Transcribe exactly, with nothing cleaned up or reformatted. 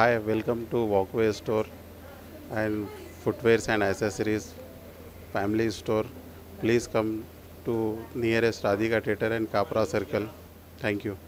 Hi, welcome to Walk Way store and footwears and accessories family store. Please come to nearest Radhika Theatre and Kapra Circle. Thank you.